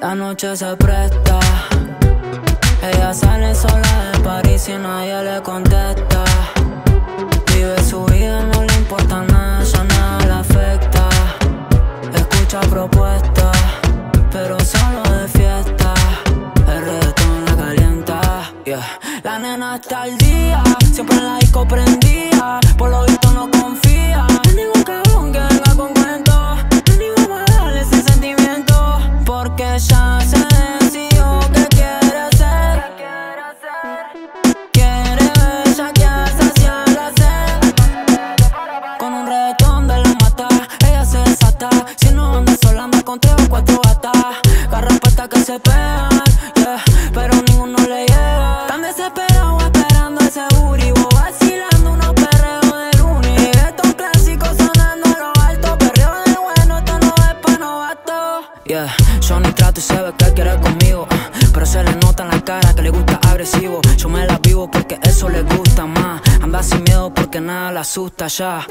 La noche se presta, ella sale sola de París y nadie le contesta. Vive su vida, no le importa nada, ya nada le afecta. Escucha propuestas, pero solo de fiesta. El reggaetón la calienta, yeah. La nena está al día, siempre en la disco prendía. Por lo visto no confía en ningún cabrón que venga con cuentos. No hay ningún para darle ese sentimiento, porque ya se decidió que quiere hacer. Quiere bellaquear, saciar la sed. Con un reggaetón de la mata, ella se desata. Si no anda sola, anda con 3 o 4 gatas. Garrapatas que se pegan, yeah, pero ninguno le llega. Tan desesperado esperando ese booty, vacilando unos perreos de lunes. Reggaetón clásico sonando a lo alto, perreo de bueno, esto no es pa' novato. Yeah, yo ni trato y se ve que quiere conmigo, pero se le nota en la cara que le gusta agresivo. Yo me la vivo porque eso le gusta más. Anda sin miedo porque nada la asusta ya,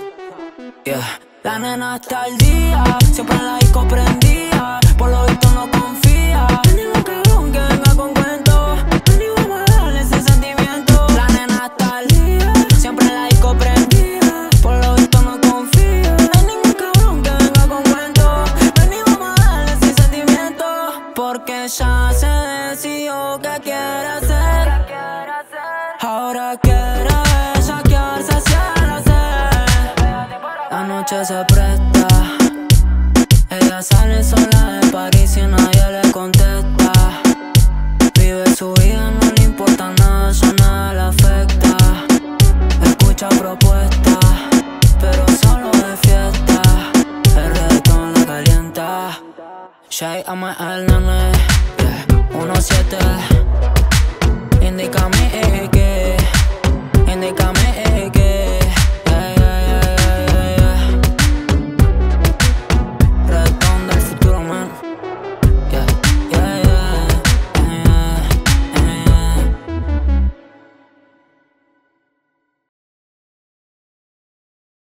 yeah. La nena está al día, siempre en la disco prendía. Por lo visto no confía en ningún cabrón que venga con cuentos. No hay ningún para darle ese sentimiento. La nena está al día, siempre en la disco prendía. Por lo visto no confía en ningún cabrón que venga con cuentos. No hay ningún para darle ese sentimiento, porque ya se decidió que quiere hacer. Ahora quiere bellaquear, saciar la sed. La noche se presta, ella sale sola de París y nadie le contesta. Vive su vida, no le importa nada, ya nada le afecta. Escucha propuestas, pero solo de fiesta. El reggaetón la calienta. Shay ama el nene, yeah. 17 Indícame que, indícame que.